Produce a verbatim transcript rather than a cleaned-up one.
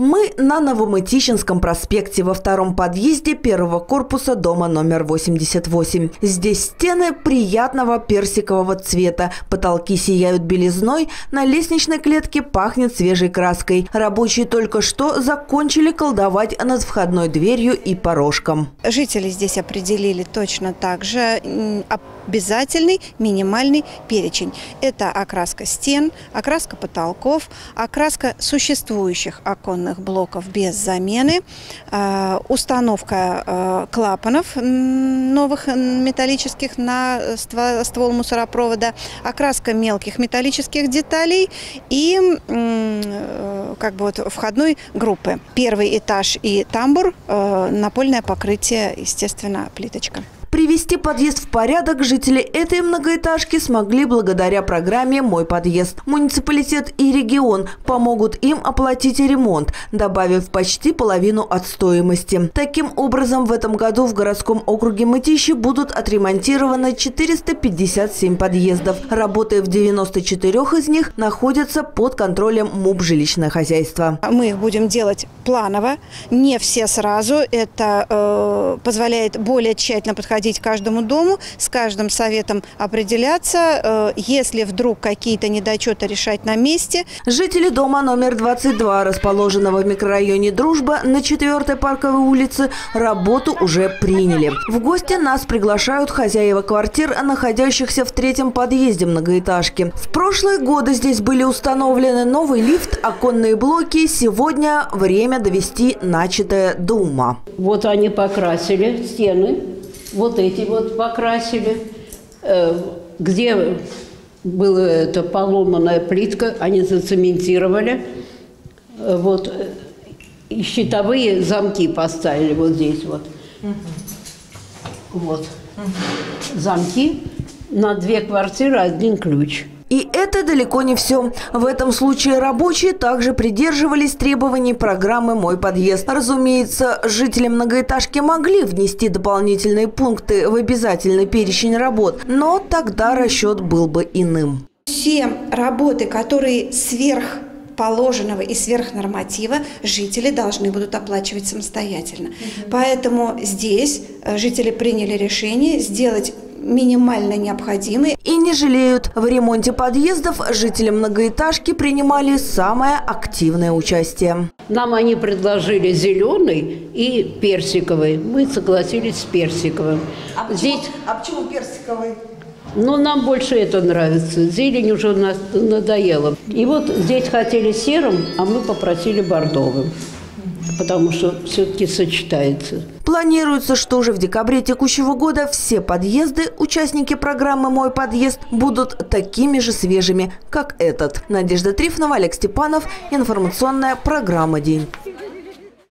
Мы на Новомытищенском проспекте во втором подъезде первого корпуса дома номер восемьдесят восемь. Здесь стены приятного персикового цвета, потолки сияют белизной, на лестничной клетке пахнет свежей краской. Рабочие только что закончили колдовать над входной дверью и порожком. Жители здесь определили точно так же обязательный минимальный перечень. Это окраска стен, окраска потолков, окраска существующих оконных блоков без замены, установка клапанов новых металлических на ствол мусоропровода, окраска мелких металлических деталей и как бы вот входной группы. Первый этаж и тамбур, напольное покрытие, естественно, плиточка. Привести подъезд в порядок жители этой многоэтажки смогли благодаря программе «Мой подъезд». Муниципалитет и регион помогут им оплатить ремонт, добавив почти половину от стоимости. Таким образом, в этом году в городском округе Мытищи будут отремонтированы четыреста пятьдесят семь подъездов. Работы в девяноста четырёх из них находятся под контролем МУП «Жилищное хозяйство». Мы их будем делать планово, не все сразу. Это э, позволяет более тщательно подходить к каждому дому, с каждым советом определяться, если вдруг какие-то недочеты решать на месте. Жители дома номер двадцать два, расположенного в микрорайоне Дружба на четвёртой парковой улице, работу уже приняли. В гости нас приглашают хозяева квартир, находящихся в третьем подъезде многоэтажки. В прошлые годы здесь были установлены новый лифт, оконные блоки. Сегодня время довести начатое до ума. Вот они покрасили стены. Вот эти вот покрасили, где была эта поломанная плитка, они зацементировали, вот, и щитовые замки поставили вот здесь вот, угу. Вот, угу. Замки на две квартиры, один ключ. И это далеко не все. В этом случае рабочие также придерживались требований программы «Мой подъезд». Разумеется, жители многоэтажки могли внести дополнительные пункты в обязательный перечень работ, но тогда расчет был бы иным. Все работы, которые сверх положенного и сверхнорматива, жители должны будут оплачивать самостоятельно. Mm-hmm. Поэтому здесь жители приняли решение сделать минимально необходимы. И не жалеют. В ремонте подъездов жители многоэтажки принимали самое активное участие. Нам они предложили зеленый и персиковый. Мы согласились с персиковым. А почему, Здесь... а почему персиковый? Ну, нам больше это нравится. Зелень уже нас надоела. И вот здесь хотели серым, а мы попросили бордовым, потому что все-таки сочетается. Планируется, что уже в декабре текущего года все подъезды, участники программы «Мой подъезд», будут такими же свежими, как этот. Надежда Трифонова, Олег Степанов. Информационная программа «День».